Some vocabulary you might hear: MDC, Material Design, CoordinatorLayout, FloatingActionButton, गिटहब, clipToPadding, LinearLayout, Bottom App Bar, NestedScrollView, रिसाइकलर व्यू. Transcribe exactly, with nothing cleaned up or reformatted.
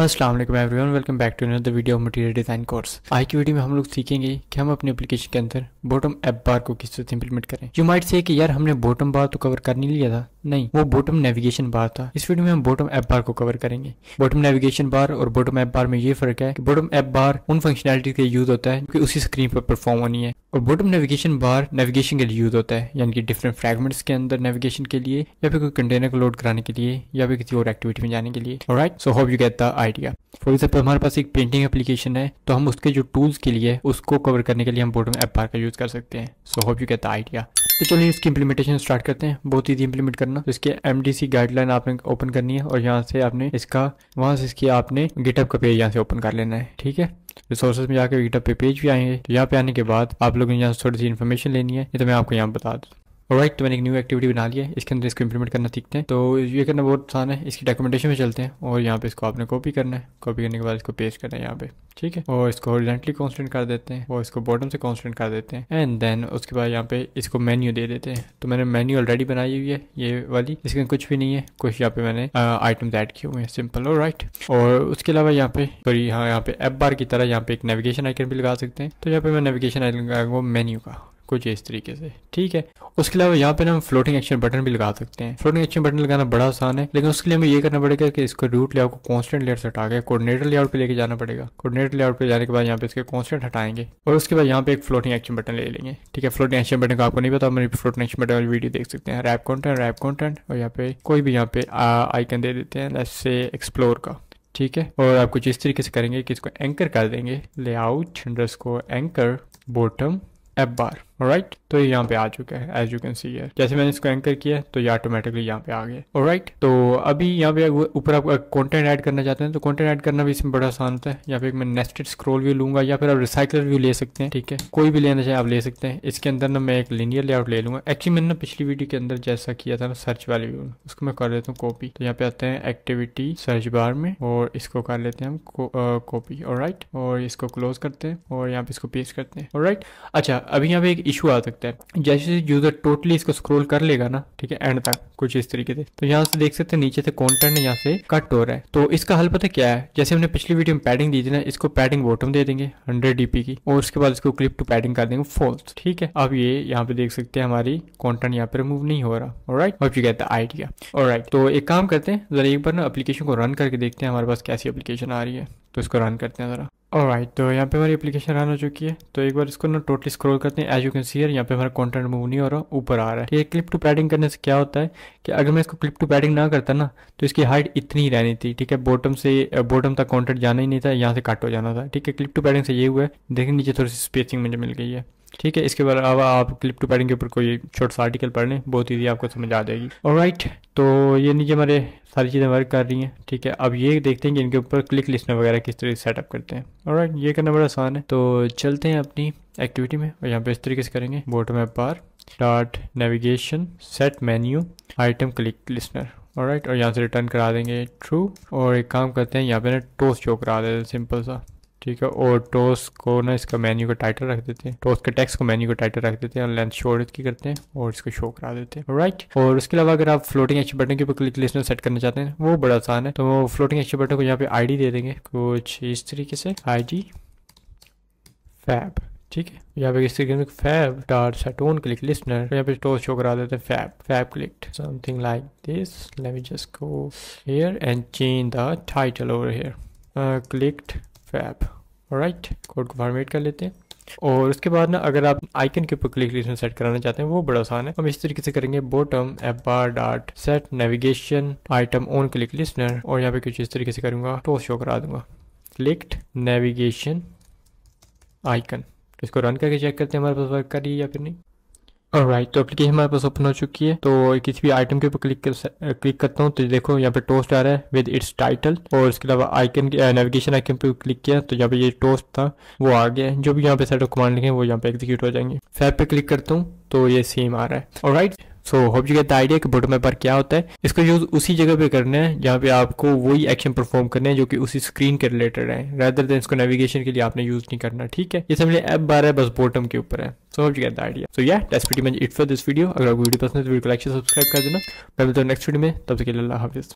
अस्सलाम वालेकुम everyone, welcome back to another video of material design course. आज की वीडियो में हम लोग सीखेंगे कि हम अपने एप्लीकेशन के अंदर बॉटम ऐप बार को किस तरह से इंप्लीमेंट करें। यू माइट से कि यार हमने बॉटम बार तो कवर कर नहीं लिया था, नहीं, वो बॉटम नेविगेशन बार था। इस वीडियो में हम बॉटम ऐप बार को कवर करेंगे। बॉटम नेविगेशन बार और बॉटम ऐप बार में ये फर्क है कि बॉटम ऐप बार उन फंक्शनैलिटी के लिए यूज होता है जो कि उसी स्क्रीन पर परफॉर्म होनी है, और बॉटम नेविगेशन बार नेविगेशन के लिए यूज होता है, यानी कि डिफरेंट फ्रेगमेंट्स के अंदर नेविगेशन के लिए, या फिर कोई कंटेनर को लोड कराने के लिए, या फिर किसी और एक्टिविटी में जाने के लिए। Alright, so hope you get the idea. For example हमारे पास एक पेंटिंग एप्लीकेशन है, तो हम उसके जो टूल्स के लिए उसको कवर करने के लिए हम बॉटम ऐप बार का यूज कर सकते हैं। So hope you get the idea. तो चलिए इसकी इंप्लीमेंटेशन स्टार्ट करते हैं। बहुत ईजी इंप्लीमेंट करना। तो इसके एमडीसी गाइडलाइन आपने ओपन करनी है, और यहाँ से आपने इसका वहाँ से इसकी आपने गिटहब का पेज यहाँ से ओपन कर लेना है। ठीक है, रिसोर्सेज में जाकर गिटहब पे पेज भी आएंगे। तो यहाँ पे आने के बाद आप लोगों ने यहाँ से थोड़ी सी इन्फॉर्मेशन लेनी है, ये तो मैं आपको यहाँ बता दूँ। ऑलराइट, तो मैंने एक न्यू एक्टिविटी बना ली है, इसके अंदर इसको इंप्लीमेंट करना सीखते हैं। तो ये करना बहुत आसान है। इसकी डॉक्यूमेंटेशन में चलते हैं, और यहाँ पे इसको आपने कॉपी करना है। कॉपी करने के बाद इसको पेस्ट करना है यहाँ पे, ठीक है, और इसको हॉरिजॉन्टली कांस्टेंट कर देते हैं, और इसको बॉटम से कांस्टेंट कर देते हैं। एंड देन उसके बाद यहाँ पे इसको मेन्यू दे देते हैं। तो मैंने मेन्यू ऑलरेडी बनाई हुई है, ये वाली, इसमें कुछ भी नहीं है। कुछ यहाँ पे मैंने आइटम्स ऐड किए हुए हैं, सिंपल। ऑलराइट, और उसके अलावा यहाँ पे सॉरी हाँ यहाँ पे ऐप बार की तरह यहाँ पे एक नेविगेशन आइकन भी लगा सकते हैं। तो यहाँ पे मैं नेविगेशन आइकन लगाऊंगा मेन्यू का, कुछ इस तरीके से, ठीक है। उसके अलावा यहाँ पे ना हम फ्लोटिंग एक्शन बटन भी लगा सकते हैं। फ्लोटिंग एक्शन बटन लगाना बड़ा आसान है, लेकिन उसके लिए हमें ये करना पड़ेगा कि इसको रूट लेआउट को कांस्टेंट लेयर से हटा के कोऑर्डिनेटर लेआउट पे लेके जाना पड़ेगा। कोऑर्डिनेटर लेआउट पे जाने के बाद यहाँ पे इसके कांस्टेंट हटाएंगे, और उसके बाद यहाँ पे एक फ्लोटिंग एक्शन बटन ले लेंगे। ठीक है, फ्लोटिंग एक्शन बटन का आपको नहीं पता, मेरी फ्लोटिंग एक्शन बटन वाली वीडियो देख सकते हैं। रैप कॉन्टेंट रैप कॉन्टेंट और यहाँ पे कोई भी यहाँ पे आइकन दे देते हैं, जैसे एक्सप्लोर का, ठीक है। और आप कुछ इस तरीके से करेंगे कि इसको एंकर कर देंगे, layout underscore anchor bottom app bar. Alright, तो ये यहाँ पे आ चुका है, एज यू कैन सी है। जैसे मैंने इसको एंकर किया तो ये ऑटोमेटिकली यहाँ पे आ गया। ऑलराइट, तो अभी यहाँ पे ऊपर आप कंटेंट ऐड करना चाहते हैं, तो कंटेंट ऐड करना भी इसमें बड़ा आसान होता है। यहाँ पे मैं नेस्टेड स्क्रॉल व्यू लूंगा, या फिर आप रिसाइकलर व्यू ले सकते हैं, ठीक है, कोई भी लेना चाहे आप ले सकते हैं। इसके अंदर ना मैं एक लीनियर लेआउट ले लूंगा। एक्चुअली मैंने ना पिछली वीडियो के अंदर जैसा किया था ना, सर्च वाले व्यू, उसको मैं कर देता हूँ कॉपी। तो यहाँ पे आते हैं एक्टिविटी सर्च बार में, और इसको कर लेते हैं हम कॉपी। ऑलराइट, और इसको क्लोज करते हैं, और यहाँ पे इसको पेस्ट करते हैं। ऑलराइट, अच्छा, अभी यहाँ पे एक इशू आ सकता है। जैसे यूजर टोटली इसको स्क्रॉल कर लेगा ना, ठीक है, एंड तक, कुछ इस तरीके से, तो यहाँ से देख सकते हैं नीचे से कंटेंट यहाँ से कट हो रहा है। तो इसका हल पता क्या है, जैसे हमने पिछली वीडियो में पैडिंग दी थी ना, इसको पैडिंग बॉटम दे देंगे हंड्रेड डीपी की, और उसके बाद इसको क्लिप टू पैडिंग कर देंगे फॉल्स, ठीक है। अब ये यहाँ पे देख सकते हैं हमारी कंटेंट यहाँ पे रिमूव नहीं हो रहा। Alright, hope you get the idea. Alright, तो एक काम करते हैं, जरा एक बार ना एप्लीकेशन को रन करके देखते हैं हमारे पास कैसी एप्लीकेशन आ रही है। तो इसको रन करते हैं जरा। ऑलराइट, तो यहाँ पे हमारी एप्लीकेशन रन हो चुकी है। तो एक बार इसको ना टोटली स्क्रॉल करते हैं, एज यू कैन सी है, यहाँ पे हमारा कंटेंट मूव नहीं हो रहा, ऊपर आ रहा है। ये क्लिप टू पैडिंग करने से क्या होता है कि अगर मैं इसको क्लिप टू पैडिंग ना करता ना, तो इसकी हाइट इतनी ही रहनी थी, ठीक है, बॉटम से बॉटम तक कंटेंट जाना ही नहीं था, यहाँ से कट हो जाना था, ठीक है। क्लिप टू पैडिंग से ये हुआ है, देखिए नीचे थोड़ी सी स्पेसिंग मुझे मिल गई है, ठीक है। इसके अलावा आप क्लिप टू पैडिंग के ऊपर कोई छोटा सा आर्टिकल पढ़ लें, बहुत ईजी आपको समझ आ जाएगी। ऑलराइट, तो ये नीचे हमारे सारी चीज़ें वर्क कर रही हैं, ठीक है। अब ये देखते हैं कि इनके ऊपर क्लिक लिस्टर वगैरह किस तरह से सेटअप करते हैं। ऑलराइट, ये करना बड़ा आसान है। तो चलते हैं अपनी एक्टिविटी में, और यहाँ पे इस तरीके से करेंगे bottom app bar start navigation set menu item click listener. Alright, और यहाँ से रिटर्न करा देंगे ट्रू। और एक काम करते हैं, यहाँ पे ना टोस शो करा देते हैं, सिंपल सा, ठीक है। और टोस को ना इसका मेन्यू का टाइटल रख देते हैं, टोस के टेक्स्ट को मेन्यू का टाइटल रख देते हैं, और लेंथ शॉर्ट की करते हैं, और इसको शो करा देते हैं। राइट, और उसके अलावा अगर आप फ्लोटिंग एक्शन बटन के ऊपर क्लिक लिस्टर सेट करना चाहते हैं, वो बड़ा आसान है। तो फ्लोटिंग एक्शन बटन को यहाँ पे आईडी दे देंगे कुछ इस तरीके से, आईडी फैब, ठीक है। यहाँ पे इस तरीके से fab dot set on click listener, यहाँ पे टोस शो करा देते हैं, fab fab click something like this. Let me just go here and change the title over here clicked fab. Alright, code को फॉर्मेट कर लेते हैं। और उसके बाद ना अगर आप आइकन के ऊपर क्लिक लिस्टर सेट कराना चाहते हैं, वो बड़ा आसान है। हम इस तरीके से करेंगे bottom app bar dot set navigation item on click listener, और यहाँ पे कुछ इस तरीके से करूँगा, टोस शो करा दूंगा क्लिक्ड नेविगेशन आइकन। इसको रन करके चेक करते हैं हमारे पास वर्क कर रही है या फिर नहीं। ऑलराइट, तो एप्लीकेशन हमारे पास ओपन हो चुकी है। तो किसी भी आइटम के ऊपर क्लिक कर, क्लिक करता हूँ, तो देखो यहाँ पे टोस्ट आ रहा है विद इट्स टाइटल। और इसके अलावा आइकन नेविगेशन आइकन पे क्लिक किया तो यहाँ पे ये टोस्ट था वो आ गया है। जो भी यहाँ पे सेट ऑफ कमांड लिखे वो यहाँ पे एग्जीक्यूट हो जाएंगे। फैब पे क्लिक करता हूँ तो ये सेम आ रहा है। Alright, so hope you get the idea कि बॉटम ऐप बार क्या होता है। इसको यूज उसी जगह पे करना है जहाँ पे आपको वही एक्शन परफॉर्म करने हैं जो कि उसी स्क्रीन के रिलेटेड है, रादर देन इसको नेविगेशन के लिए आपने यूज नहीं करना, ठीक है। ये समझ ऐप बार है, बस बॉटम के ऊपर है। So hope you get the idea. So या that's pretty much it for this video. अगर आपको वीडियो पसंद है तो वीडियो को लाइक शेयर सब्सक्राइब कर देना। मैं मिलता हूं नेक्स्ट वीडियो में, तब तक के लिए अल्लाह हाफिज़।